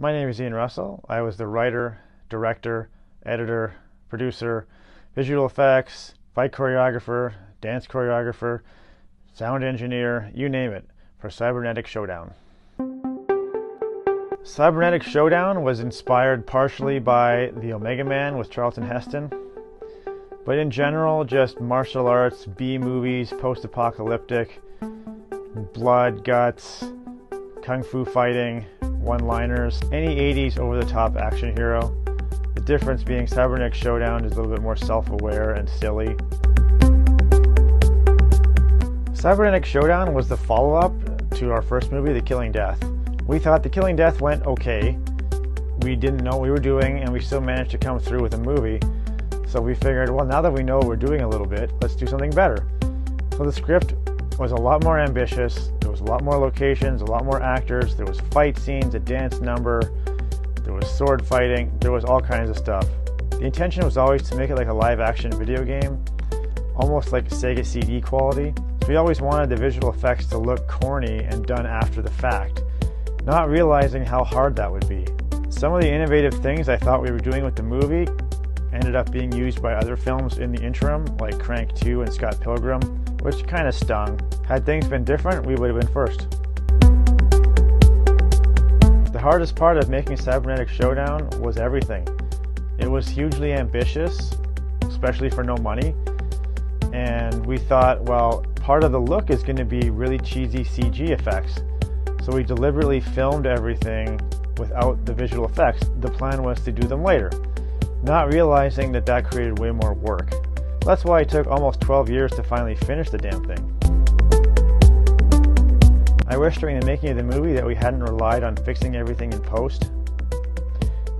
My name is Ian Russell. I was the writer, director, editor, producer, visual effects, fight choreographer, dance choreographer, sound engineer, you name it, for Cybernetic Showdown. Cybernetic Showdown was inspired partially by The Omega Man with Charlton Heston, but in general just martial arts, B-movies, post-apocalyptic, blood, guts, kung fu fighting, one-liners, any 80s over-the-top action hero. The difference being Cybernetic Showdown is a little bit more self-aware and silly. Cybernetic Showdown was the follow-up to our first movie, The Killing Death. We thought The Killing Death went okay. We didn't know what we were doing, and we still managed to come through with a movie. So we figured, well, now that we know what we're doing a little bit, let's do something better. So the script was a lot more ambitious. There was a lot more locations, a lot more actors. There was fight scenes, a dance number. There was sword fighting. There was all kinds of stuff. The intention was always to make it like a live action video game, almost like Sega CD quality. So we always wanted the visual effects to look corny and done after the fact, not realizing how hard that would be. Some of the innovative things I thought we were doing with the movie ended up being used by other films in the interim, like Crank 2 and Scott Pilgrim, which kind of stung. Had things been different, we would have been first. The hardest part of making Cybernetic Showdown was everything. It was hugely ambitious, especially for no money, and we thought, well, part of the look is going to be really cheesy CG effects, so we deliberately filmed everything without the visual effects. The plan was to do them later, not realizing that that created way more work. That's why it took almost 12 years to finally finish the damn thing. I wish during the making of the movie that we hadn't relied on fixing everything in post.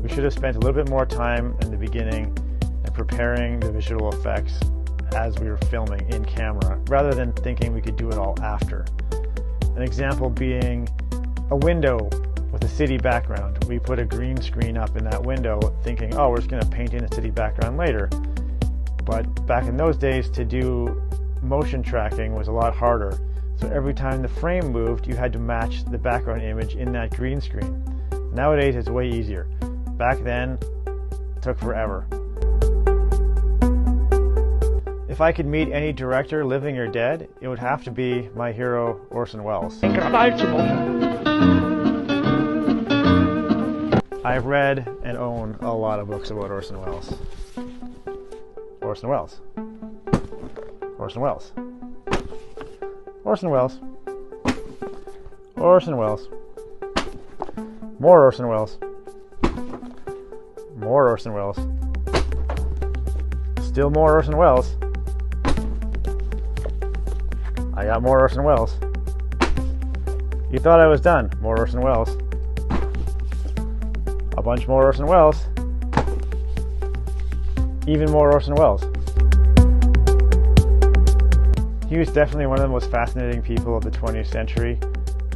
We should have spent a little bit more time in the beginning and preparing the visual effects as we were filming in camera, rather than thinking we could do it all after. An example being a window with a city background. We put a green screen up in that window thinking, oh, we're just going to paint in a city background later. But back in those days, to do motion tracking was a lot harder. So every time the frame moved, you had to match the background image in that green screen. Nowadays, it's way easier. Back then, it took forever. If I could meet any director, living or dead, it would have to be my hero, Orson Welles. I've read and own a lot of books about Orson Welles. Orson Welles. Orson Welles. Orson Welles. Orson Welles. More Orson Welles. More Orson Welles. Still more Orson Welles. I got more Orson Welles. You thought I was done. More Orson Welles. A bunch more Orson Welles. Even more Orson Welles. He was definitely one of the most fascinating people of the 20th century.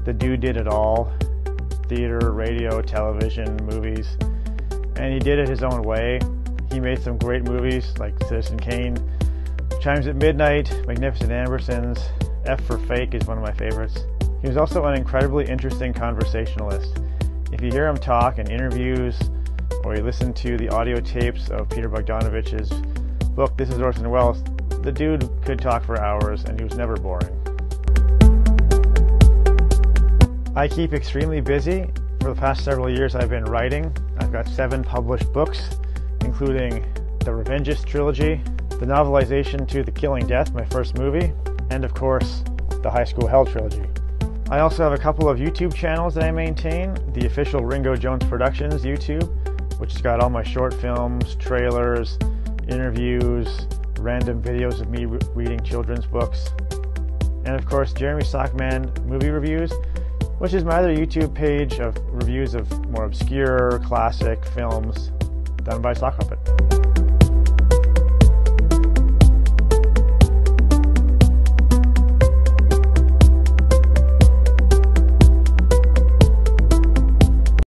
The dude did it all. Theater, radio, television, movies. And he did it his own way. He made some great movies like Citizen Kane, Chimes at Midnight, Magnificent Ambersons, F for Fake is one of my favorites. He was also an incredibly interesting conversationalist. If you hear him talk in interviews, or you listen to the audio tapes of Peter Bogdanovich's book, This Is Orson Welles, the dude could talk for hours and he was never boring. I keep extremely busy. For the past several years I've been writing. I've got 7 published books, including the Revengeist trilogy, the novelization to The Killing Death, my first movie, and of course, the High School Hell trilogy. I also have a couple of YouTube channels that I maintain, the official Ringo Jones Productions YouTube, which has got all my short films, trailers, interviews, random videos of me reading children's books, and of course Jeremy Sockman Movie Reviews, which is my other YouTube page of reviews of more obscure classic films done by Sock Puppet.